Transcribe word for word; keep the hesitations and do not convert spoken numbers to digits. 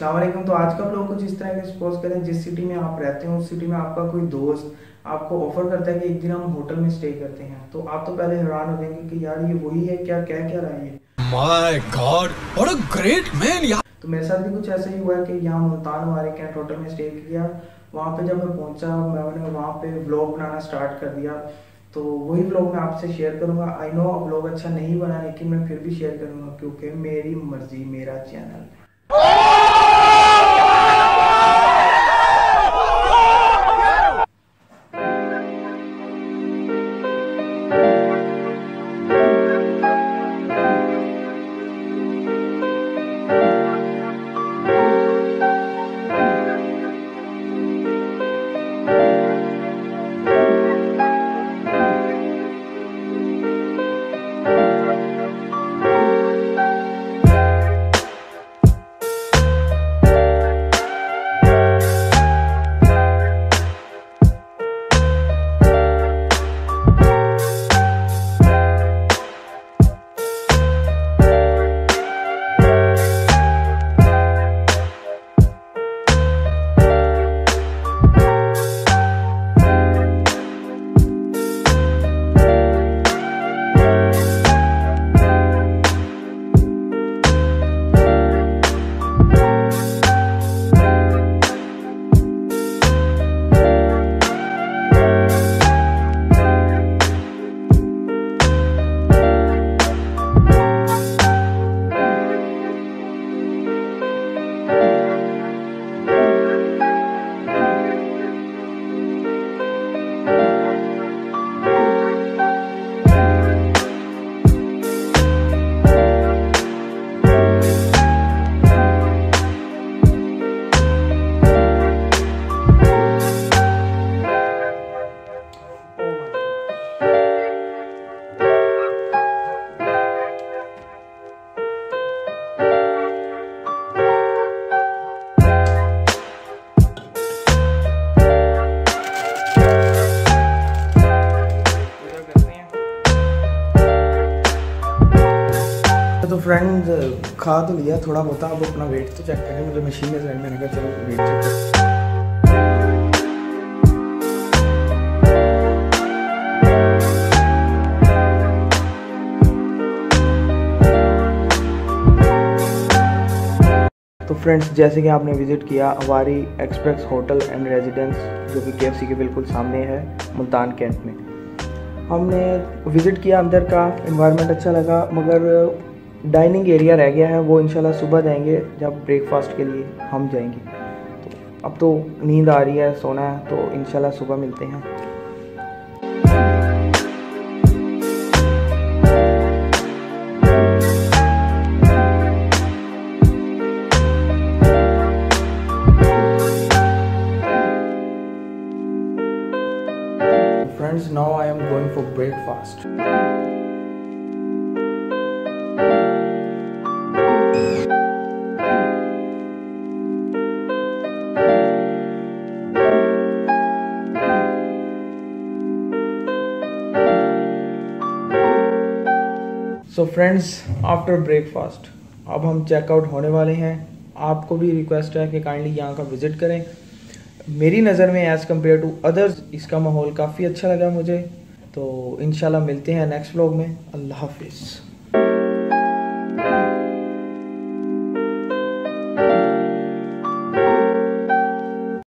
अस्सलामुअलैकुम। तो आज का लोग कुछ इस तरह के सपोज करें, जिस सिटी में आप रहते हो उस सिटी में आपका कोई दोस्त आपको ऑफर करता है कि एक दिन हम होटल में स्टे करते हैं, तो आप तो पहले हैरान हो जाएंगे कि यार ये वही है क्या, क्या क्या रहा है ये, my god what a great man यार। तो मेरे साथ भी कुछ ऐसा ही हुआ है कि यहाँ मुल्तान अवारी कैंट होटल में स्टे किया। वहाँ पे जब मैं पहुँचा मैंने वहाँ पे व्लॉग बनाना स्टार्ट कर दिया, तो वही व्लॉग मैं आपसे शेयर करूँगा। आई नो व्लॉग अच्छा नहीं बना लेकिन मैं फिर भी शेयर करूँगा क्योंकि मेरी मर्जी मेरा चैनल है। तो फ्रेंड खा तो लिया थोड़ा बहुत, अब अपना वेट तो चेक करें। मुझे मशीन में मैंने कहा चलो वेट चेक करें। तो फ्रेंड्स जैसे कि आपने विज़िट किया Avari express hotel and residence जो कि केएफसी के बिल्कुल सामने है मुल्तान कैंट में, हमने विज़िट किया। अंदर का इन्वायरमेंट अच्छा लगा, मगर डाइनिंग एरिया रह गया है, वो इंशाल्लाह सुबह जाएंगे जब ब्रेकफास्ट के लिए हम जाएंगे। तो अब तो नींद आ रही है, सोना है, तो इंशाल्लाह सुबह मिलते हैं। Friends now I am going for breakfast. So friends after breakfast अब हम चेकआउट होने वाले हैं। आपको भी रिक्वेस्ट है कि काइंडली यहाँ का विज़िट करें। मेरी नज़र में एज़ कम्पेयर टू अदर्स इसका माहौल काफ़ी अच्छा लगा मुझे। तो इंशाल्लाह मिलते हैं नेक्स्ट व्लॉग में। अल्लाह हाफिज़।